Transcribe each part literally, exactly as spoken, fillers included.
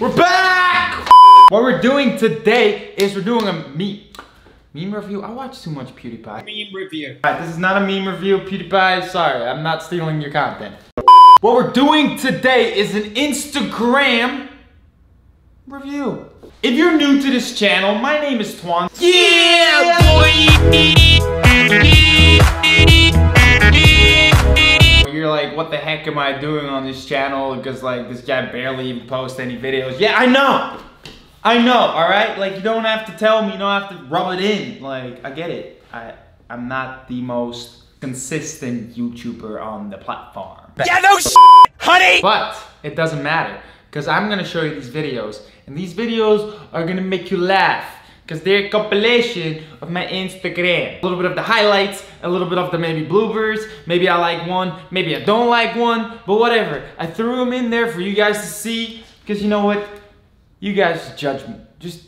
We're back! What we're doing today is we're doing a meme. Meme review? I watch too much PewDiePie. Meme review. Alright, this is not a meme review, PewDiePie. Sorry, I'm not stealing your content. What we're doing today is an Instagram review. If you're new to this channel, my name is Twan. Yeah, boy! You're like, what the heck am I doing on this channel? Because like, this guy barely even posts any videos. Yeah, I know! I know, alright? Like, you don't have to tell me, you don't have to rub it in. Like, I get it. I, I'm not the most consistent YouTuber on the platform. Yeah, no shit, honey! But it doesn't matter, because I'm going to show you these videos. And these videos are going to make you laugh, because they're a compilation of my Instagram. A little bit of the highlights, a little bit of the maybe bloopers. Maybe I like one, maybe I don't like one, but whatever. I threw them in there for you guys to see, because you know what? You guys judge me. Just,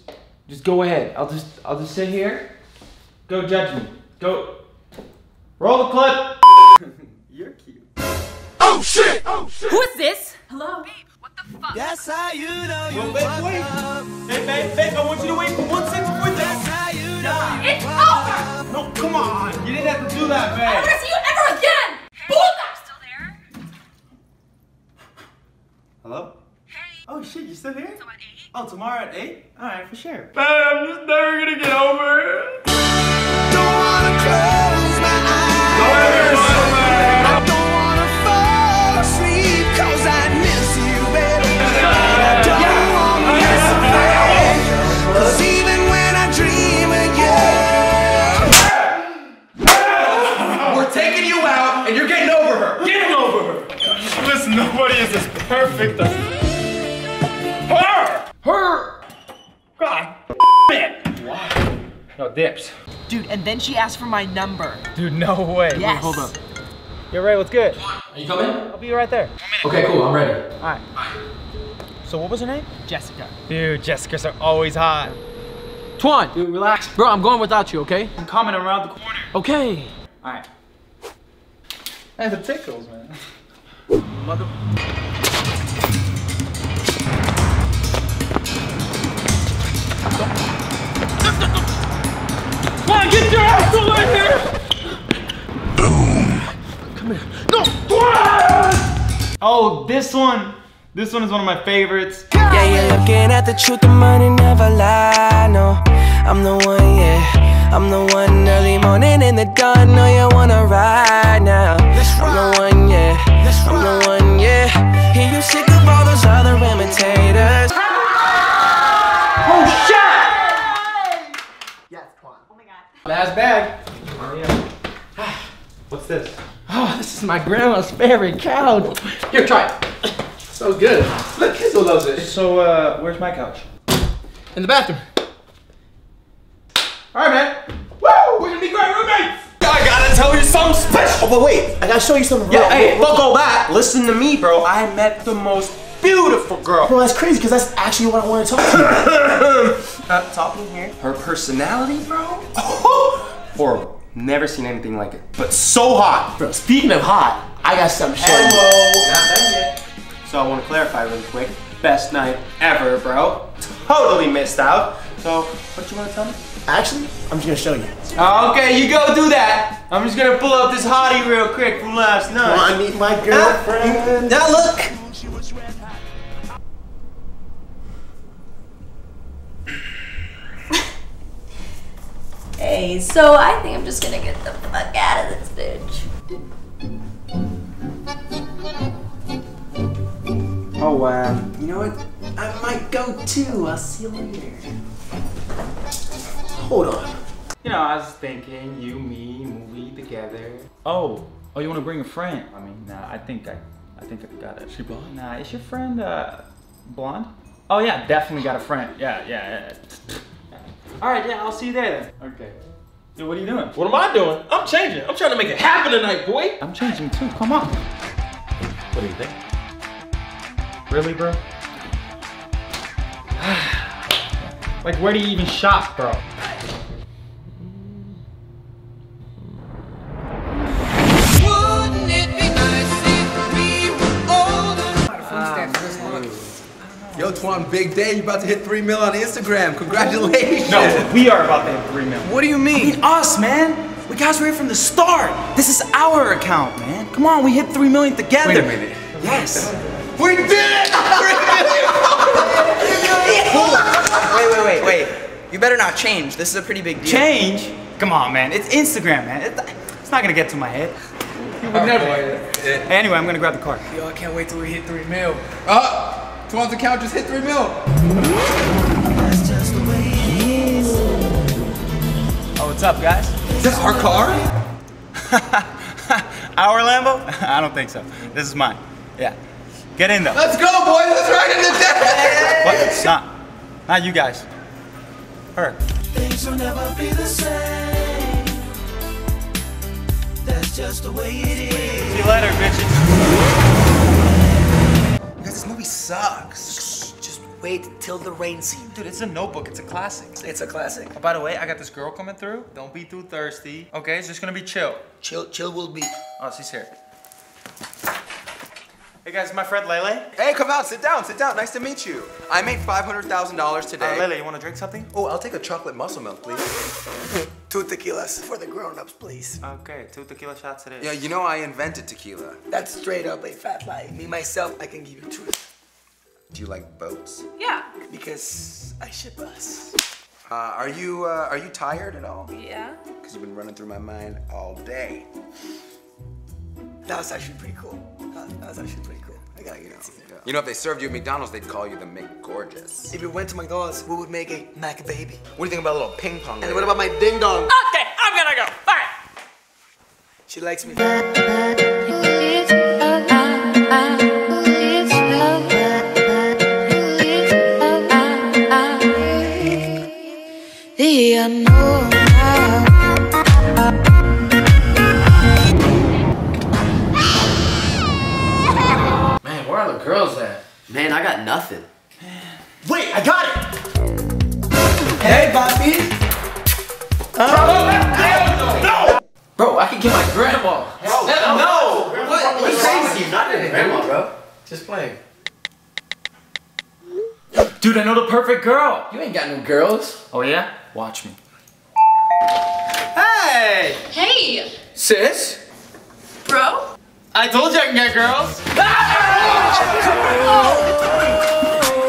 just go ahead. I'll just, I'll just sit here. Go judge me. Go. Roll the clip. You're cute. Oh shit! Oh shit! Who is this? Hello. Babe, what the fuck? That's how you know you fucked up. Hey babe, babe, I want you to wait for one second before that's how you know. It's over. No, come on. You didn't have to do that, babe. I don't want to see you ever again. Hey, I'm still there. Hello. Oh shit, you still here? Tomorrow at eight? Oh, tomorrow at eight? Alright, for sure. Babe, I'm just never gonna get over it. Don't wanna close my eyes. Don't wanna close my eyes. I don't wanna fall asleep, cause I miss you, baby. And I don't wanna miss a thing, cause even when I dream of you. We're taking you out, and you're getting over her. Getting over her. Listen, nobody is as perfect as her! God it! Wow. No dips. Dude, and then she asked for my number. Dude, no way. Yes. Wait, hold up. Yo, Ray, what's good? Are you coming? I'll be right there. Okay, cool, I'm ready. Alright. So what was her name? Jessica. Dude, Jessicas are always hot. Twan! Dude, relax. Bro, I'm going without you, okay? I'm coming around the corner. Okay. Alright. That's the tickles, man. Mother... Get your ass over here! Boom! Come here. No! Oh, this one. This one is one of my favorites. Yeah, you're looking at the truth, the money never lie. No, I'm the one, yeah. I'm the one early morning in the dawn. No, you wanna ride now. I'm the one, yeah. I'm the one, yeah. Hear you sick of all those other imitators. Oh, shit! Last bag. Yeah. What's this? Oh, this is my grandma's favorite cow. Here, try it. So good. Look, Kizzle loves it. So, uh, where's my couch? In the bathroom. All right, man. Woo! We're gonna be great roommates. I gotta tell you something special. Oh, but wait, I gotta show you something. Yeah, real. Hey, fuck all that. Listen to me, bro. I met the most beautiful girl. Bro, that's crazy because that's actually what I want to talk to you about. uh, talking here. Her personality, bro. Horrible. Never seen anything like it. But so hot. Bro, speaking of hot, I got something to show you. Hello. Not done yet. So I want to clarify really quick. Best night ever, bro. Totally missed out. So, what you want to tell me? Actually, I'm just going to show you. Okay, you go do that. I'm just going to pull up this hottie real quick from last night. Want to meet my girlfriend? Now look. Hey, so I think I'm just gonna get the fuck out of this bitch. Oh wow. Uh, you know what? I might go too. I'll see you later. Hold on. You know, I was thinking you, me, movie together. Oh, oh, you want to bring a friend? I mean, nah. I think I, I think I got it. She blonde? Nah, is your friend uh, blonde? Oh yeah, definitely got a friend. Yeah, yeah. yeah. Alright, yeah, I'll see you there then. Okay. Dude, what are you doing? What am I doing? I'm changing. I'm trying to make it happen tonight, boy. I'm changing too. Come on. What do you think? Really, bro? Like, where do you even shop, bro? Wouldn't it be nice if we were older? Uh, Yo, Twan, big day. You're about to hit three mil on Instagram. Congratulations. No, we are about to hit three mil. What do you mean? I mean us, man. We guys were here from the start. This is our account, man. Come on, we hit three million together. Wait a minute. Yes. We did it! three million! Wait, wait, wait, wait. You better not change. This is a pretty big deal. Change? Come on, man. It's Instagram, man. It's not gonna get to my head. You would never. Hey, anyway, I'm gonna grab the car. Yo, I can't wait till we hit three mil. Uh, Twan's account just hit three mil. That's just the way it is. Oh, what's up, guys? Is that our car? Our Lambo? I don't think so. This is mine. Yeah. Get in though. Let's go, boys. Let's ride in the deck. What? It's not. Not you guys. Her. Things will never be the same. That's just the way it is. See you later, bitches. You guys, this movie sucks. Just wait till the rain scene. Dude, it's a Notebook. It's a classic. It's a classic. Oh, by the way, I got this girl coming through. Don't be too thirsty. Okay, it's just gonna be chill. Chill, chill will be. Oh, she's here. Hey guys, my friend Lele. Hey, come out, sit down, sit down. Nice to meet you. I made five hundred thousand dollars today. Uh, Lele, you want to drink something? Oh, I'll take a chocolate muscle milk, please. Two tequilas for the grown-ups, please. Okay, two tequila shots it is. Yeah, you know I invented tequila. That's straight up a fat lie. Me, myself, I can give you two. Do you like boats? Yeah. Because I ship us. Uh, are you, uh, are you tired at all? Yeah. Because you've been running through my mind all day. That was actually pretty cool. That was actually pretty cool. I gotta get it. Yeah. You know, if they served you at McDonald's, they'd call you the McGorgeous. If we went to McDonald's, we would make a Mac Baby. What do you think about a little ping pong? And later? What about my ding dong? Okay, I'm gonna go. All right. She likes me. Girls at? Man, I got nothing. Wait, I got it! Hey, Bobby! Um, no! No! Bro, I can get my grandma. Hell no! No! Grandma, what? What's crazy? You not your grandma, bro. Just playing. Dude, I know the perfect girl. You ain't got no girls. Oh, yeah? Watch me. Hey! Hey! Sis? Bro? I told you I can get girls. Ah!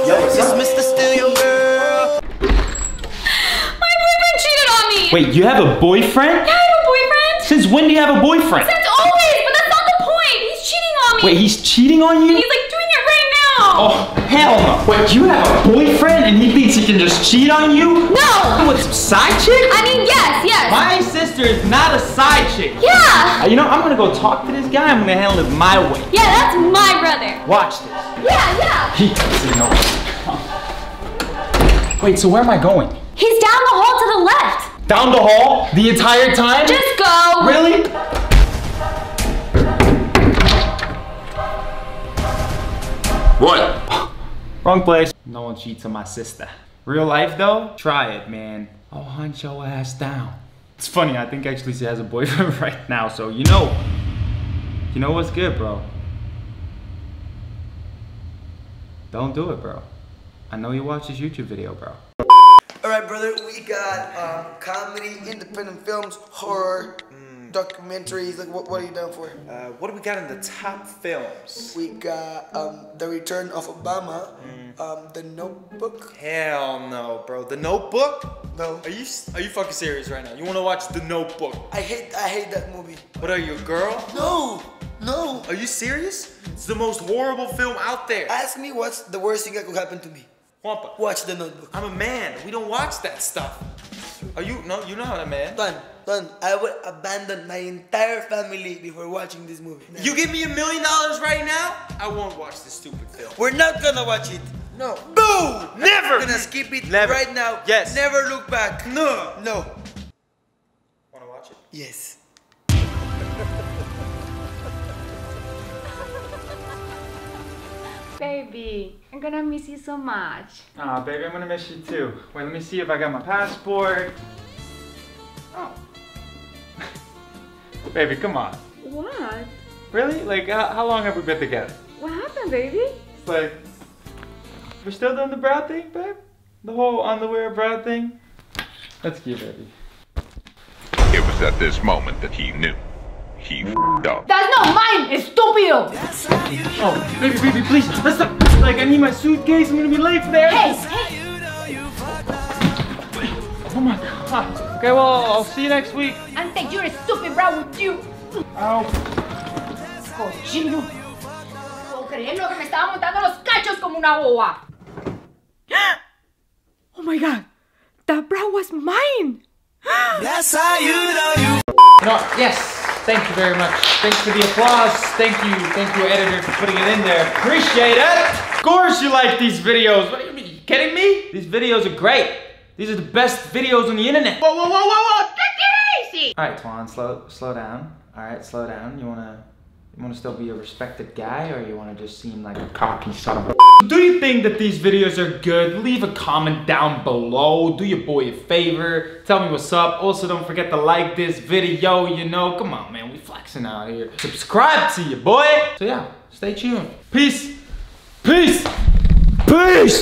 Yo, is this Mister Steal Your Girl? My boyfriend cheated on me. Wait, you have a boyfriend? Yeah, I have a boyfriend. Since when do you have a boyfriend? Since always, but that's not the point. He's cheating on me. Wait, he's cheating on you? And he's like doing it right now. Oh, hell no. Wait, you have a boyfriend and he thinks he can just cheat on you? No. With some side chick? I mean, yes, yes. My sister is not a side chick. Yeah. You know, I'm gonna go talk to this guy. I'm gonna handle it my way. Yeah, that's my brother. Watch this. Yeah, yeah. He doesn't know. Wait, so where am I going? He's down the hall to the left. Down the hall? The entire time? Just go. Really? What? Wrong place. No one cheats on my sister. Real life though? Try it, man. I'll hunt your ass down. It's funny, I think actually she has a boyfriend right now, so you know. You know what's good, bro? Don't do it, bro. I know you watch this YouTube video, bro. Alright, brother, we got uh, comedy, independent films, horror, mm. documentaries. Like, what, what are you down for? Uh, what do we got in the top films? We got um, The Return of Obama, mm. um, The Notebook. Hell no, bro. The Notebook? No. Are you are you fucking serious right now? You want to watch The Notebook? I hate I hate that movie. What are you, a girl? No, no. Are you serious? It's the most horrible film out there. Ask me what's the worst thing that could happen to me. Juanpa. Watch The Notebook. I'm a man. We don't watch that stuff. Are you? No, you're not a man. Done, done. I would abandon my entire family before watching this movie. Never. You give me a million dollars right now, I won't watch this stupid film. We're not gonna watch it. No. Boo! Never! I'm gonna skip it Never. right now. Yes. Never look back. No. No. Wanna watch it? Yes. Baby, I'm gonna miss you so much. Aw, oh, baby, I'm gonna miss you too. Wait, let me see if I got my passport. Oh. Baby, come on. What? Really? Like, how, how long have we been together? What happened, baby? It's like... We're still doing the brow thing, babe? The whole underwear brow thing? That's cute, baby. It was at this moment that he knew. He f***ed up. That's not mine! It's stupido! Oh, baby, baby, please, let's stop. Like, I need my suitcase. I'm gonna be late for there. Hey, hey! Oh my god. Okay, well, I'll see you next week. And think you're a stupid brow with you. Ow. Cochino. No puedo creerlo que me estaba montando los cachos como una boba. Oh my god. That brow was mine. That's how you know you. No, yes. Thank you very much. Thanks for the applause. Thank you. Thank you, editor, for putting it in there. Appreciate it. Of course you like these videos. What, are you kidding me? These videos are great. These are the best videos on the internet. Whoa, whoa, whoa, whoa, whoa. Take it easy. All right, Twan, slow, slow down. All right, slow down. You wanna, you wanna still be a respected guy, or you wanna just seem like a cocky son of a? Do you think that these videos are good? Leave a comment down below. Do your boy a favor. Tell me what's up. Also, don't forget to like this video. You know, come on, man, we flexing out here. Subscribe to your boy. So yeah, stay tuned. Peace, peace, peace.